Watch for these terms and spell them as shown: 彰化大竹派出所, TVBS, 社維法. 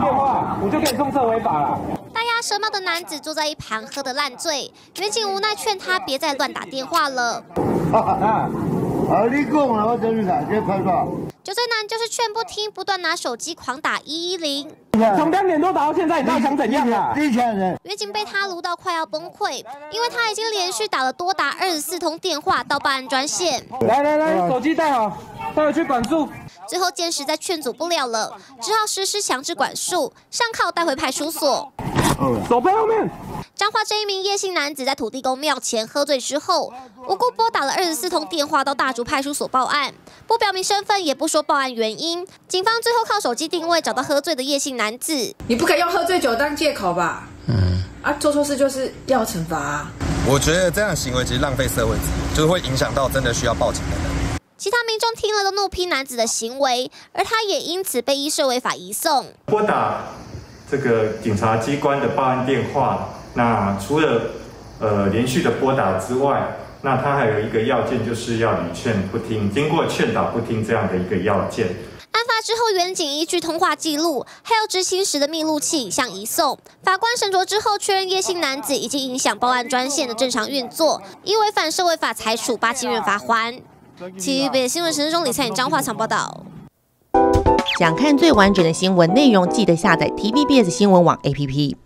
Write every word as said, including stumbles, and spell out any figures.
电话，我就给你注册违法了。戴鸭舌帽的男子坐在一旁喝得烂醉，远景无奈劝他别再乱打电话了。啊啊！啊，你讲啦，我真是感谢拍照。酒醉男就是劝不听，不断拿手机狂打一一零。 从两点多打到现在，你到底想怎样啊？远景被他撸到快要崩溃，因为他已经连续打了多达二十四通电话到办案专线。来来来，手机带好，带回去管束。最后见实在劝阻不了了，只好实施强制管束，上铐带回派出所。手背后面。彰化这一名叶姓男子在土地公庙前喝醉之后，无故拨打了二十四通电话到大竹派出所报案，不表明身份，也不说报案原因。警方最后靠手机定位找到喝醉的叶姓男子。 男子，你不可以用喝醉酒当借口吧？嗯，啊，做错事就是要惩罚啊。我觉得这样的行为其实浪费社会资源，就是会影响到真的需要报警的人。其他民众听了都怒批男子的行为，而他也因此被依社会法移送。拨打这个警察机关的报案电话，那除了呃连续的拨打之外，那他还有一个要件就是要屡劝不听，经过劝导不听这样的一个要件。 案发之后，远景依据通话记录还有执行时的密录器向移送。法官审酌之后，确认叶姓男子已经影响报案专线的正常运作，因违反社会法裁处八千元罚款。T V B S 新闻陈志忠、李灿颖、彰化场报道。想看最完整的新闻内容，记得下载 T V B S 新闻网 A P P。